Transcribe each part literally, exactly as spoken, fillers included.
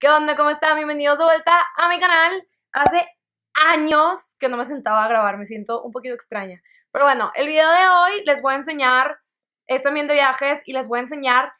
¿Qué onda? ¿Cómo están? Bienvenidos de vuelta a mi canal. Hace años que no me sentaba a grabar, me siento un poquito extraña. Pero bueno, el video de hoy les voy a enseñar, es también de viajes, y les voy a enseñar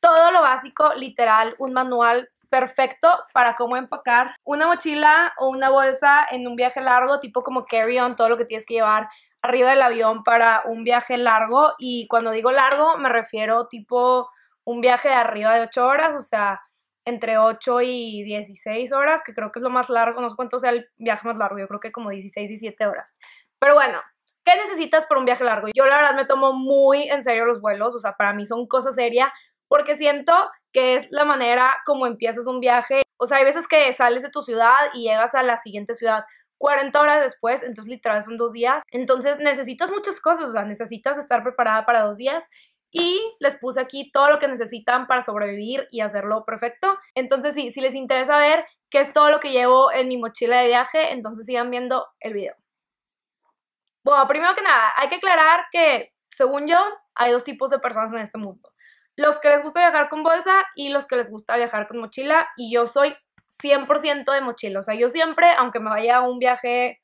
todo lo básico, literal, un manual perfecto para cómo empacar una mochila o una bolsa en un viaje largo, tipo como carry-on, todo lo que tienes que llevar arriba del avión para un viaje largo. Y cuando digo largo, me refiero tipo un viaje de arriba de ocho horas, o sea, entre ocho y dieciséis horas, que creo que es lo más largo, no sé cuánto sea el viaje más largo, yo creo que como dieciséis y siete horas. Pero bueno, ¿qué necesitas por un viaje largo? Yo la verdad me tomo muy en serio los vuelos, o sea, para mí son cosa seria, porque siento que es la manera como empiezas un viaje. O sea, hay veces que sales de tu ciudad y llegas a la siguiente ciudad cuarenta horas después, entonces literal son dos días. Entonces necesitas muchas cosas, o sea, necesitas estar preparada para dos días. Y les puse aquí todo lo que necesitan para sobrevivir y hacerlo perfecto. Entonces sí, si les interesa ver qué es todo lo que llevo en mi mochila de viaje, entonces sigan viendo el video. Bueno, primero que nada, hay que aclarar que, según yo, hay dos tipos de personas en este mundo. Los que les gusta viajar con bolsa y los que les gusta viajar con mochila. Y yo soy cien por ciento de mochila. O sea, yo siempre, aunque me vaya a un viaje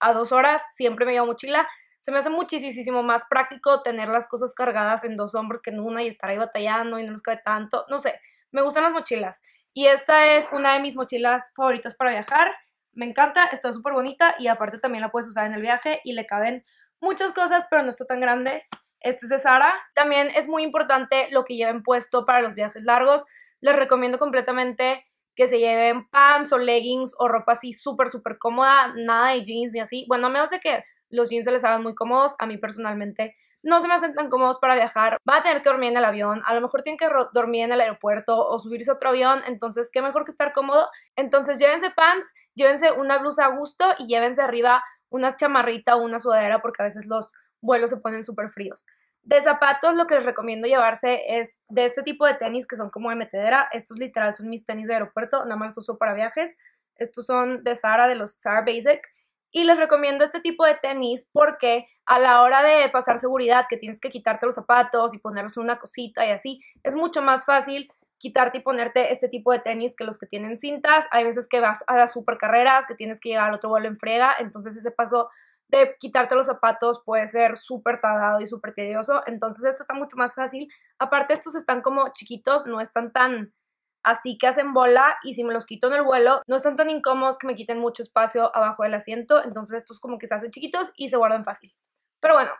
a dos horas, siempre me llevo mochila. Se me hace muchísimo más práctico tener las cosas cargadas en dos hombros que en una y estar ahí batallando y no nos cabe tanto. No sé, me gustan las mochilas. Y esta es una de mis mochilas favoritas para viajar. Me encanta, está súper bonita y aparte también la puedes usar en el viaje y le caben muchas cosas, pero no está tan grande. Este es de Zara. También es muy importante lo que lleven puesto para los viajes largos. Les recomiendo completamente que se lleven pants o leggings o ropa así súper, súper cómoda. Nada de jeans ni así. Bueno, a menos de que los jeans se les hagan muy cómodos, a mí personalmente no se me hacen tan cómodos para viajar. Van a tener que dormir en el avión, a lo mejor tienen que dormir en el aeropuerto o subirse a otro avión, entonces qué mejor que estar cómodo. Entonces llévense pants, llévense una blusa a gusto y llévense arriba una chamarrita o una sudadera porque a veces los vuelos se ponen súper fríos. De zapatos lo que les recomiendo llevarse es de este tipo de tenis que son como de metedera. Estos literal son mis tenis de aeropuerto, nada más los uso para viajes. Estos son de Zara, de los Zara Basic. Y les recomiendo este tipo de tenis porque a la hora de pasar seguridad, que tienes que quitarte los zapatos y ponerlos en una cosita y así, es mucho más fácil quitarte y ponerte este tipo de tenis que los que tienen cintas. Hay veces que vas a las supercarreras, que tienes que llegar al otro vuelo en frega, entonces ese paso de quitarte los zapatos puede ser súper tardado y súper tedioso. Entonces esto está mucho más fácil. Aparte estos están como chiquitos, no están tan así que hacen bola y si me los quito en el vuelo no están tan incómodos que me quiten mucho espacio abajo del asiento, entonces estos como que se hacen chiquitos y se guardan fácil. Pero bueno,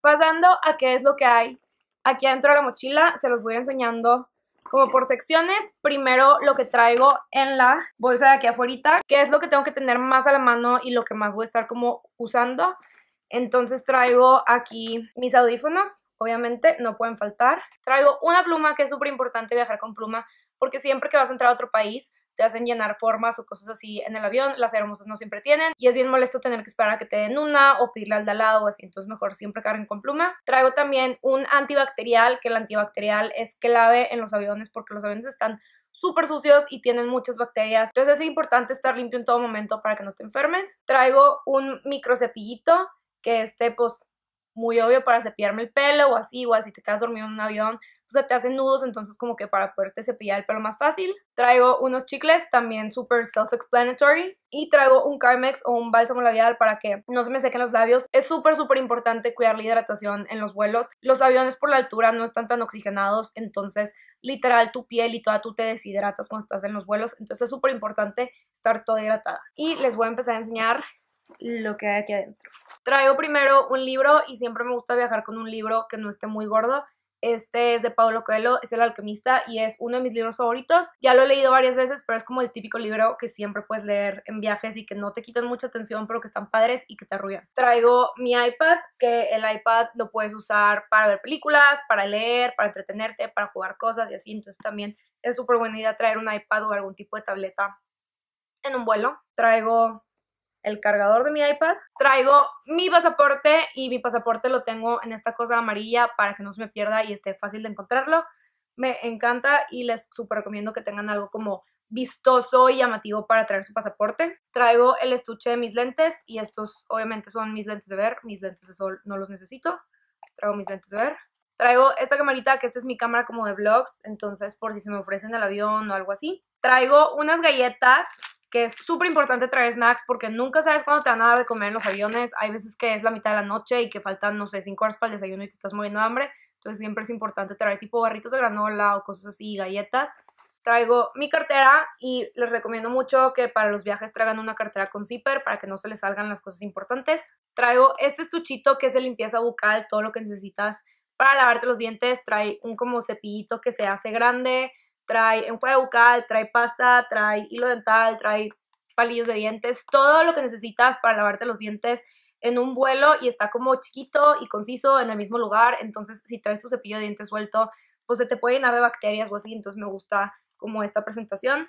pasando a qué es lo que hay aquí adentro de la mochila, se los voy a ir enseñando como por secciones. Primero lo que traigo en la bolsa de aquí afuera, que es lo que tengo que tener más a la mano y lo que más voy a estar como usando. Entonces traigo aquí mis audífonos. Obviamente no pueden faltar. Traigo una pluma, que es súper importante viajar con pluma, porque siempre que vas a entrar a otro país te hacen llenar formas o cosas así en el avión. Las aeromosas no siempre tienen y es bien molesto tener que esperar a que te den una o pedirle al de al lado o así, entonces mejor siempre carguen con pluma. Traigo también un antibacterial, que el antibacterial es clave en los aviones porque los aviones están súper sucios y tienen muchas bacterias, entonces es importante estar limpio en todo momento para que no te enfermes. Traigo un micro cepillito, que este pues muy obvio para cepillarme el pelo o así, igual si te quedas dormido en un avión, o sea, te hacen nudos, entonces como que para poderte cepillar el pelo más fácil. Traigo unos chicles, también súper self-explanatory, y traigo un Carmex o un bálsamo labial para que no se me sequen los labios. Es súper, súper importante cuidar la hidratación en los vuelos. Los aviones por la altura no están tan oxigenados, entonces literal tu piel y toda tú te deshidratas cuando estás en los vuelos, entonces es súper importante estar toda hidratada. Y les voy a empezar a enseñar lo que hay aquí adentro. Traigo primero un libro y siempre me gusta viajar con un libro que no esté muy gordo. Este es de Paulo Coelho, es El Alquimista y es uno de mis libros favoritos. Ya lo he leído varias veces, pero es como el típico libro que siempre puedes leer en viajes y que no te quitan mucha atención, pero que están padres y que te arrullan. Traigo mi iPad, que el iPad lo puedes usar para ver películas, para leer, para entretenerte, para jugar cosas y así. Entonces también es súper buena idea traer un iPad o algún tipo de tableta en un vuelo. Traigo el cargador de mi iPad. Traigo mi pasaporte y mi pasaporte lo tengo en esta cosa amarilla para que no se me pierda y esté fácil de encontrarlo. Me encanta y les súper recomiendo que tengan algo como vistoso y llamativo para traer su pasaporte. Traigo el estuche de mis lentes y estos obviamente son mis lentes de ver, mis lentes de sol no los necesito. Traigo mis lentes de ver. Traigo esta camarita, que esta es mi cámara como de vlogs, entonces por si se me ofrecen el avión o algo así. Traigo unas galletas, que es súper importante traer snacks porque nunca sabes cuándo te van a dar de comer en los aviones. Hay veces que es la mitad de la noche y que faltan, no sé, cinco horas para el desayuno y te estás muriendo de hambre. Entonces siempre es importante traer tipo barritos de granola o cosas así, galletas. Traigo mi cartera y les recomiendo mucho que para los viajes traigan una cartera con zipper para que no se les salgan las cosas importantes. Traigo este estuchito que es de limpieza bucal, todo lo que necesitas para lavarte los dientes. Trae un como cepillito que se hace grande, trae enjuague bucal, trae pasta, trae hilo dental, trae palillos de dientes, todo lo que necesitas para lavarte los dientes en un vuelo, y está como chiquito y conciso en el mismo lugar. Entonces si traes tu cepillo de dientes suelto, pues se te puede llenar de bacterias o así, entonces me gusta como esta presentación.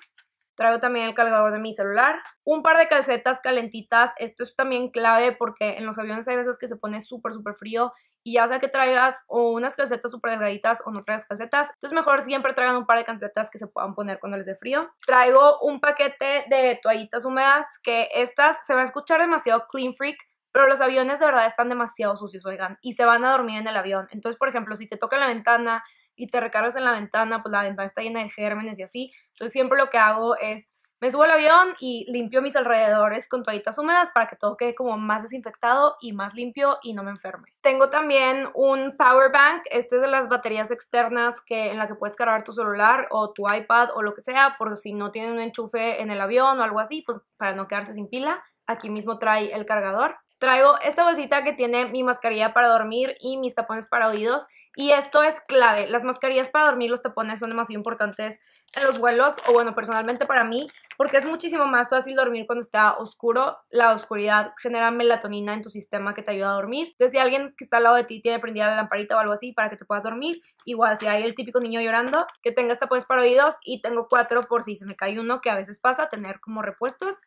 Traigo también el cargador de mi celular, un par de calcetas calentitas, esto es también clave porque en los aviones hay veces que se pone súper súper frío y ya sea que traigas o unas calcetas súper delgaditas o no traigas calcetas, entonces mejor siempre traigan un par de calcetas que se puedan poner cuando les dé frío. Traigo un paquete de toallitas húmedas, que estas se va a escuchar demasiado clean freak, pero los aviones de verdad están demasiado sucios, oigan, y se van a dormir en el avión. Entonces, por ejemplo, si te toca la ventana y te recargas en la ventana, pues la ventana está llena de gérmenes y así. Entonces siempre lo que hago es, me subo al avión y limpio mis alrededores con toallitas húmedas para que todo quede como más desinfectado y más limpio y no me enferme. Tengo también un power bank, este es de las baterías externas que, en la que puedes cargar tu celular o tu iPad o lo que sea, por si no tienen un enchufe en el avión o algo así, pues para no quedarse sin pila. Aquí mismo trae el cargador. Traigo esta bolsita que tiene mi mascarilla para dormir y mis tapones para oídos. Y esto es clave, las mascarillas para dormir, los tapones son demasiado importantes en los vuelos, o bueno, personalmente para mí, porque es muchísimo más fácil dormir cuando está oscuro. La oscuridad genera melatonina en tu sistema que te ayuda a dormir. Entonces si alguien que está al lado de ti tiene prendida la lamparita o algo así para que te puedas dormir, igual si hay el típico niño llorando, que tengas tapones para oídos, y tengo cuatro por si se me cae uno, que a veces pasa, tener como repuestos.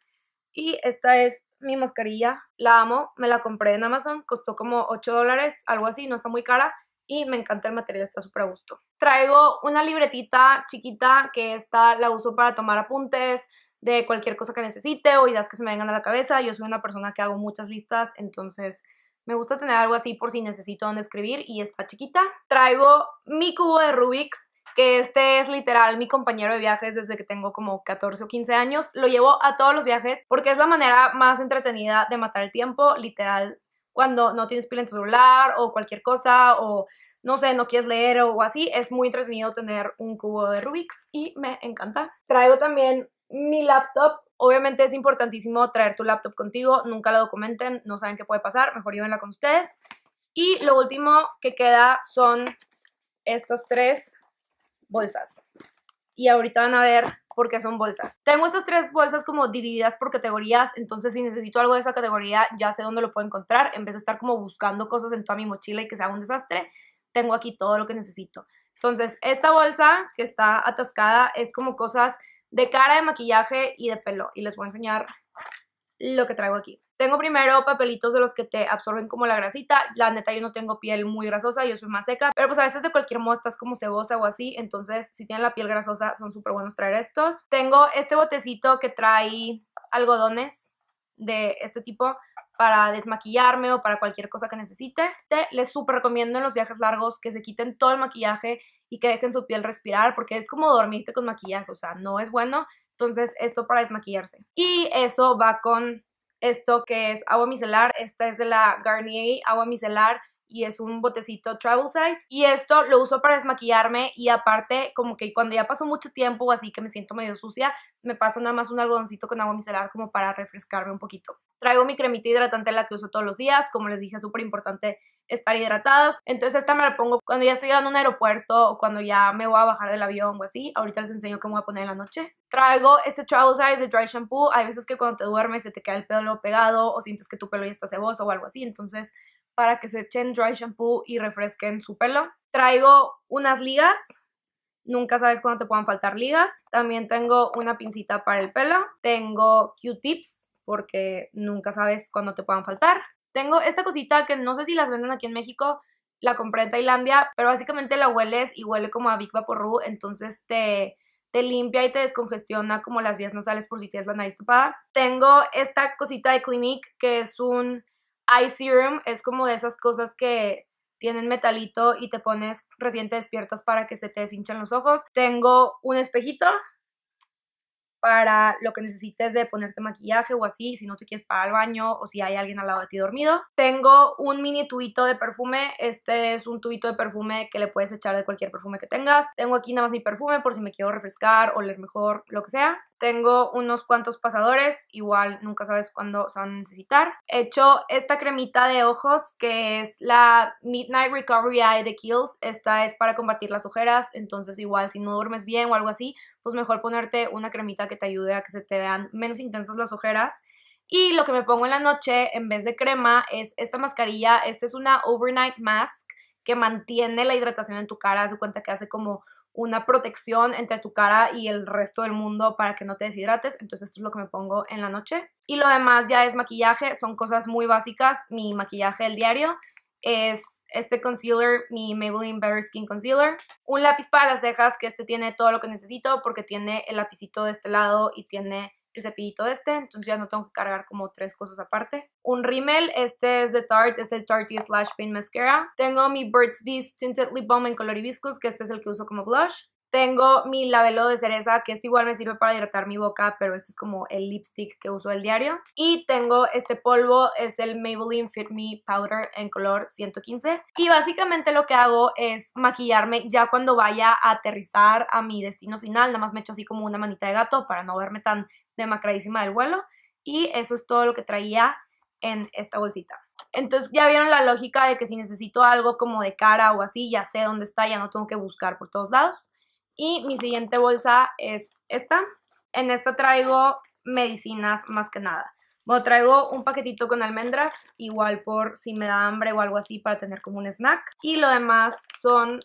Y esta es mi mascarilla, la amo, me la compré en Amazon, costó como ocho dólares, algo así, no está muy cara. Y me encanta el material, está súper a gusto. Traigo una libretita chiquita que esta la uso para tomar apuntes de cualquier cosa que necesite o ideas que se me vengan a la cabeza. Yo soy una persona que hago muchas listas, entonces me gusta tener algo así por si necesito donde escribir, y está chiquita. Traigo mi cubo de Rubik's, que este es literal mi compañero de viajes desde que tengo como catorce o quince años. Lo llevo a todos los viajes porque es la manera más entretenida de matar el tiempo, literal. Cuando no tienes pila en tu celular o cualquier cosa, o no sé, no quieres leer o así, es muy entretenido tener un cubo de Rubik's y me encanta. Traigo también mi laptop. Obviamente es importantísimo traer tu laptop contigo, nunca la documenten, no saben qué puede pasar, mejor llévenla con ustedes. Y lo último que queda son estas tres bolsas. Y ahorita van a ver porque son bolsas. Tengo estas tres bolsas como divididas por categorías, entonces si necesito algo de esa categoría ya sé dónde lo puedo encontrar, en vez de estar como buscando cosas en toda mi mochila y que sea un desastre. Tengo aquí todo lo que necesito. Entonces esta bolsa que está atascada es como cosas de cara, de maquillaje y de pelo, y les voy a enseñar lo que traigo aquí. Tengo primero papelitos de los que te absorben como la grasita. La neta yo no tengo piel muy grasosa, yo soy más seca, pero pues a veces de cualquier modo estás como cebosa o así, entonces si tienen la piel grasosa son súper buenos traer estos. Tengo este botecito que trae algodones de este tipo para desmaquillarme o para cualquier cosa que necesite. Te les súper recomiendo en los viajes largos que se quiten todo el maquillaje y que dejen su piel respirar, porque es como dormirte con maquillaje, o sea, no es bueno. Entonces esto para desmaquillarse. Y eso va con esto que es agua micelar. Esta es de la Garnier agua micelar y es un botecito travel size. Y esto lo uso para desmaquillarme, y aparte como que cuando ya pasó mucho tiempo así que me siento medio sucia, me paso nada más un algodoncito con agua micelar como para refrescarme un poquito. Traigo mi cremita hidratante, la que uso todos los días. Como les dije, es súper importante estar hidratados. Entonces esta me la pongo cuando ya estoy en un aeropuerto o cuando ya me voy a bajar del avión o así. Ahorita les enseño cómo voy a poner en la noche. Traigo este travel size de dry shampoo. Hay veces que cuando te duermes se te queda el pelo pegado o sientes que tu pelo ya está ceboso o algo así. Entonces para que se echen dry shampoo y refresquen su pelo. Traigo unas ligas. Nunca sabes cuándo te puedan faltar ligas. También tengo una pincita para el pelo. Tengo Q-tips porque nunca sabes cuándo te puedan faltar. Tengo esta cosita que no sé si las venden aquí en México, la compré en Tailandia, pero básicamente la hueles y huele como a Big Vaporru, entonces te, te limpia y te descongestiona como las vías nasales por si tienes la nariz tapada. Tengo esta cosita de Clinique que es un eye serum, es como de esas cosas que tienen metalito y te pones recién te despiertas para que se te deshinchan los ojos. Tengo un espejito para lo que necesites de ponerte maquillaje o así, si no te quieres parar al baño o si hay alguien al lado de ti dormido. Tengo un mini tubito de perfume, este es un tubito de perfume que le puedes echar de cualquier perfume que tengas. Tengo aquí nada más mi perfume por si me quiero refrescar, oler mejor, lo que sea. Tengo unos cuantos pasadores, igual nunca sabes cuándo se van a necesitar. He hecho esta cremita de ojos que es la Midnight Recovery Eye de Kiehl's. Esta es para combatir las ojeras, entonces igual si no duermes bien o algo así, pues mejor ponerte una cremita que te ayude a que se te vean menos intensas las ojeras. Y lo que me pongo en la noche en vez de crema es esta mascarilla. Esta es una Overnight Mask que mantiene la hidratación en tu cara. Haz cuenta que hace como una protección entre tu cara y el resto del mundo para que no te deshidrates. Entonces esto es lo que me pongo en la noche. Y lo demás ya es maquillaje, son cosas muy básicas. Mi maquillaje del diario es este concealer, mi Maybelline Better Skin Concealer. Un lápiz para las cejas, que este tiene todo lo que necesito porque tiene el lapicito de este lado y tiene el cepillito de este, entonces ya no tengo que cargar como tres cosas aparte. Un rímel, este es de Tarte, es el Tarte Slash Paint Mascara. Tengo mi Bird's Bees Tinted Lip Balm en color hibiscus, que este es el que uso como blush. Tengo mi labelo de cereza, que este igual me sirve para hidratar mi boca, pero este es como el lipstick que uso el diario. Y tengo este polvo, es el Maybelline Fit Me Powder en color ciento quince. Y básicamente lo que hago es maquillarme ya cuando vaya a aterrizar a mi destino final. Nada más me echo así como una manita de gato para no verme tan demacradísima del vuelo. Y eso es todo lo que traía en esta bolsita. Entonces ya vieron la lógica de que si necesito algo como de cara o así, ya sé dónde está, ya no tengo que buscar por todos lados. Y mi siguiente bolsa es esta. En esta traigo medicinas más que nada. Bueno, traigo un paquetito con almendras, igual por si me da hambre o algo así para tener como un snack. Y lo demás son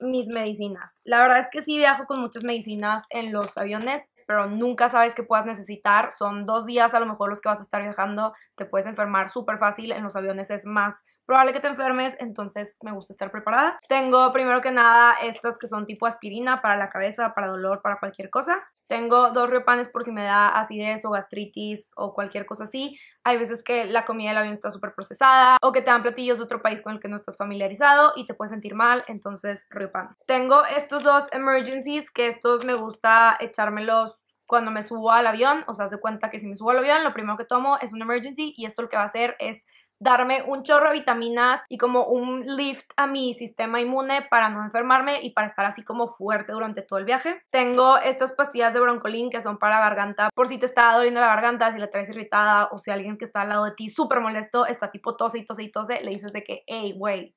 mis medicinas. La verdad es que sí viajo con muchas medicinas en los aviones, pero nunca sabes qué puedas necesitar. Son dos días a lo mejor los que vas a estar viajando. Te puedes enfermar súper fácil. En los aviones es más probable que te enfermes, entonces me gusta estar preparada. Tengo primero que nada estas que son tipo aspirina para la cabeza, para dolor, para cualquier cosa. Tengo dos riopanes por si me da acidez o gastritis o cualquier cosa así. Hay veces que la comida del avión está súper procesada o que te dan platillos de otro país con el que no estás familiarizado y te puedes sentir mal, entonces riopan. Tengo estos dos emergencies, que estos me gusta echármelos cuando me subo al avión. O sea, haz de cuenta que si me subo al avión, lo primero que tomo es un emergency y esto lo que va a hacer es darme un chorro de vitaminas y como un lift a mi sistema inmune para no enfermarme y para estar así como fuerte durante todo el viaje. Tengo estas pastillas de broncolín que son para la garganta, por si te está doliendo la garganta, si la traes irritada o si alguien que está al lado de ti súper molesto está tipo tose y tose y tose, le dices de que, hey, güey,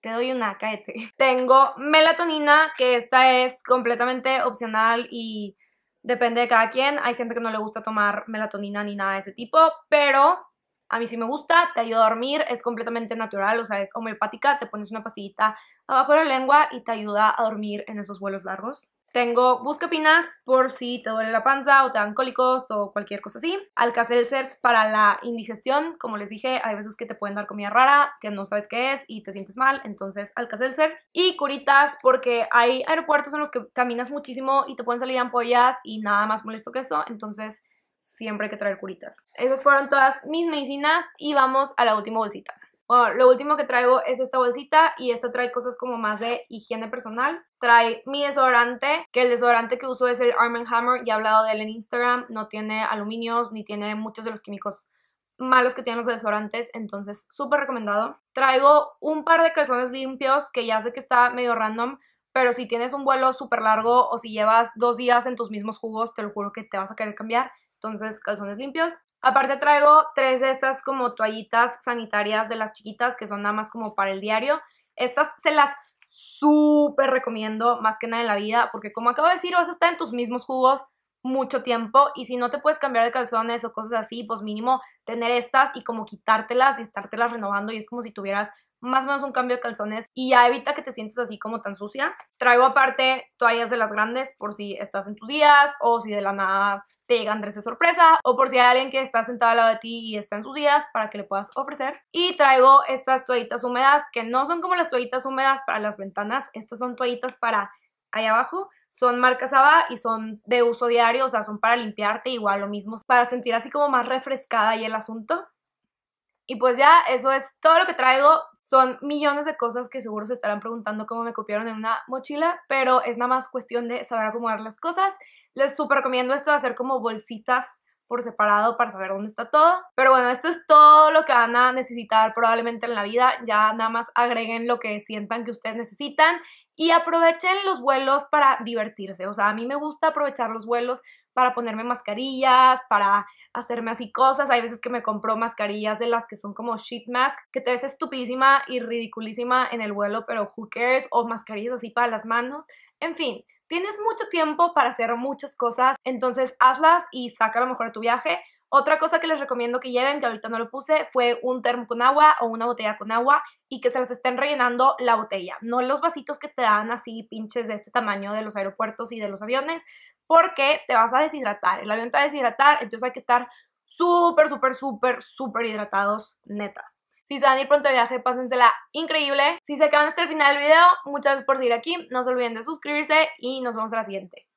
te doy una, cállate. Tengo melatonina, que esta es completamente opcional y depende de cada quien. Hay gente que no le gusta tomar melatonina ni nada de ese tipo, pero a mí sí me gusta, te ayuda a dormir, es completamente natural, o sea, es homeopática, te pones una pastillita abajo de la lengua y te ayuda a dormir en esos vuelos largos. Tengo buscapinas por si te duele la panza o te dan cólicos o cualquier cosa así. Alka-Seltzers para la indigestión, como les dije, hay veces que te pueden dar comida rara, que no sabes qué es y te sientes mal, entonces Alka-Seltzer. Y curitas porque hay aeropuertos en los que caminas muchísimo y te pueden salir ampollas y nada más molesto que eso, entonces siempre hay que traer curitas. Esas fueron todas mis medicinas y vamos a la última bolsita. Bueno, lo último que traigo es esta bolsita y esta trae cosas como más de higiene personal. Trae mi desodorante, que el desodorante que uso es el Arm and Hammer, ya he hablado de él en Instagram, no tiene aluminios ni tiene muchos de los químicos malos que tienen los desodorantes, entonces súper recomendado. Traigo un par de calzones limpios, que ya sé que está medio random, pero si tienes un vuelo súper largo o si llevas dos días en tus mismos jugos, te lo juro que te vas a querer cambiar. Entonces, calzones limpios. Aparte traigo tres de estas como toallitas sanitarias de las chiquitas que son nada más como para el diario. Estas se las súper recomiendo más que nada en la vida porque como acabo de decir, vas a estar en tus mismos jugos mucho tiempo y si no te puedes cambiar de calzones o cosas así, pues mínimo tener estas y como quitártelas y estártelas renovando y es como si tuvieras más o menos un cambio de calzones y ya evita que te sientes así como tan sucia. Traigo aparte toallas de las grandes por si estás en tus días o si de la nada te llegan tres de sorpresa o por si hay alguien que está sentado al lado de ti y está en sus días para que le puedas ofrecer. Y traigo estas toallitas húmedas que no son como las toallitas húmedas para las ventanas, estas son toallitas para ahí abajo, son marcas A B A y son de uso diario, o sea, son para limpiarte igual lo mismo, para sentir así como más refrescada y el asunto. Y pues ya, eso es todo lo que traigo. Son millones de cosas que seguro se estarán preguntando cómo me copiaron en una mochila, pero es nada más cuestión de saber acomodar las cosas. Les súper recomiendo esto de hacer como bolsitas por separado para saber dónde está todo. Pero bueno, esto es todo lo que van a necesitar probablemente en la vida. Ya nada más agreguen lo que sientan que ustedes necesitan y aprovechen los vuelos para divertirse. O sea, a mí me gusta aprovechar los vuelos para ponerme mascarillas, para hacerme así cosas. Hay veces que me compro mascarillas de las que son como sheet mask, que te ves estupidísima y ridiculísima en el vuelo, pero who cares, o mascarillas así para las manos. En fin, tienes mucho tiempo para hacer muchas cosas, entonces hazlas y saca lo mejor de tu viaje. Otra cosa que les recomiendo que lleven, que ahorita no lo puse, fue un termo con agua o una botella con agua y que se les estén rellenando la botella. No los vasitos que te dan así pinches de este tamaño de los aeropuertos y de los aviones, porque te vas a deshidratar. El avión te va a deshidratar, entonces hay que estar súper, súper, súper, súper hidratados, neta. Si se van a ir pronto de viaje, pásensela increíble. Si se quedan hasta el final del video, muchas gracias por seguir aquí. No se olviden de suscribirse y nos vemos a la siguiente.